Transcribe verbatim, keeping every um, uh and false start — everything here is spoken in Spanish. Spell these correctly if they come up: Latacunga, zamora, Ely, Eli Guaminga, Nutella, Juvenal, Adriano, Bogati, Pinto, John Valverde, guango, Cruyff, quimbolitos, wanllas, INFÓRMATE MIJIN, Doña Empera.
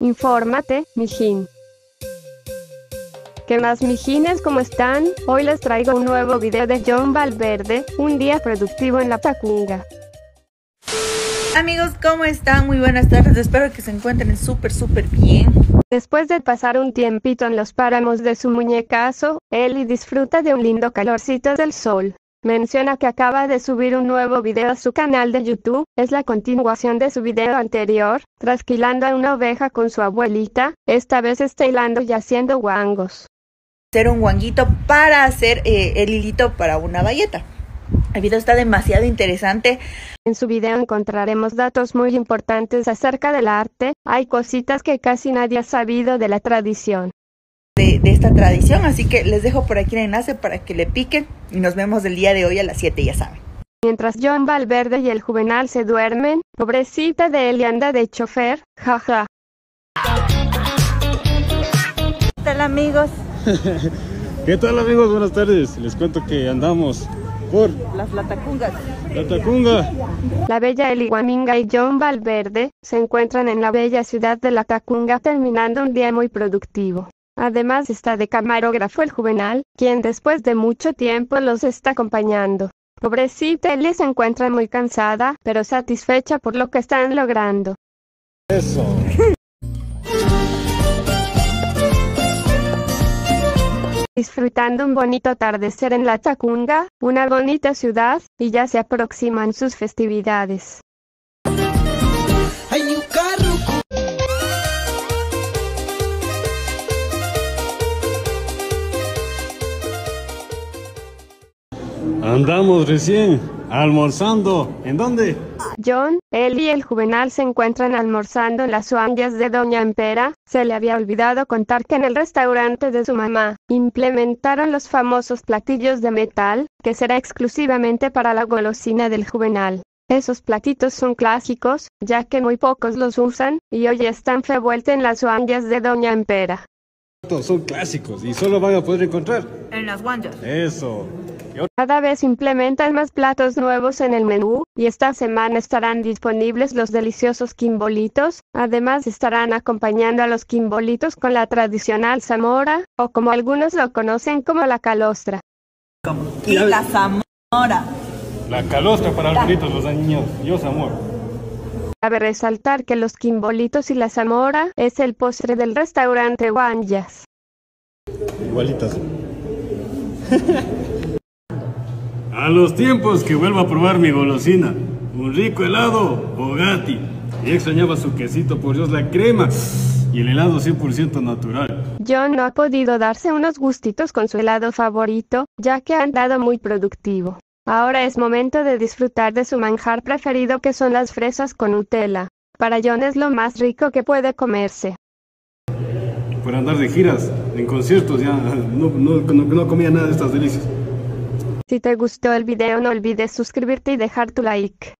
Infórmate, Mijín. ¿Qué más, mijines? ¿Cómo están? Hoy les traigo un nuevo video de John Valverde, un día productivo en Latacunga. Amigos, ¿cómo están? Muy buenas tardes, espero que se encuentren súper súper bien. Después de pasar un tiempito en los páramos de su muñecazo, Ely disfruta de un lindo calorcito del sol. Menciona que acaba de subir un nuevo video a su canal de YouTube, es la continuación de su video anterior, trasquilando a una oveja con su abuelita, esta vez está hilando y haciendo guangos. Hacer un guanguito para hacer eh, el hilito para una bayeta. El video está demasiado interesante. En su video encontraremos datos muy importantes acerca del arte, hay cositas que casi nadie ha sabido de la tradición. De, de esta tradición, así que les dejo por aquí el enlace para que le piquen y nos vemos el día de hoy a las siete, ya saben. Mientras John Valverde y el Juvenal se duermen, pobrecita de Ely anda de chofer, jaja. ¿Qué tal, amigos? ¿Qué tal, amigos? Buenas tardes, les cuento que andamos por las Latacungas. Latacunga. La bella Eli Guaminga y John Valverde se encuentran en la bella ciudad de Latacunga terminando un día muy productivo. Además está de camarógrafo el Juvenal, quien después de mucho tiempo los está acompañando. Pobrecita Eli se encuentra muy cansada, pero satisfecha por lo que están logrando. Eso. Disfrutando un bonito atardecer en Latacunga, una bonita ciudad, y ya se aproximan sus festividades. Andamos recién almorzando. ¿En dónde? John, Ely y el Juvenal se encuentran almorzando en las wanllas de Doña Empera. Se le había olvidado contar que en el restaurante de su mamá implementaron los famosos platillos de metal, que será exclusivamente para la golosina del Juvenal. Esos platitos son clásicos, ya que muy pocos los usan, y hoy están revueltos en las wanllas de Doña Empera. Son clásicos y solo van a poder encontrar en las wanllas. Eso. Cada vez implementan más platos nuevos en el menú, y esta semana estarán disponibles los deliciosos quimbolitos, además estarán acompañando a los quimbolitos con la tradicional zamora, o como algunos lo conocen como la calostra. Y la zamora. La calostra para los gritos, los niños, yo zamora. Cabe resaltar que los quimbolitos y la zamora es el postre del restaurante wanllas. Igualitas. A los tiempos que vuelvo a probar mi golosina, un rico helado Bogati. Ya extrañaba su quesito, por Dios, la crema y el helado cien por ciento natural. John no ha podido darse unos gustitos con su helado favorito, ya que ha andado muy productivo. Ahora es momento de disfrutar de su manjar preferido, que son las fresas con Nutella. Para John es lo más rico que puede comerse. Por andar de giras, en conciertos, ya no, no, no, no comía nada de estas delicias. Si te gustó el video, no olvides suscribirte y dejar tu like.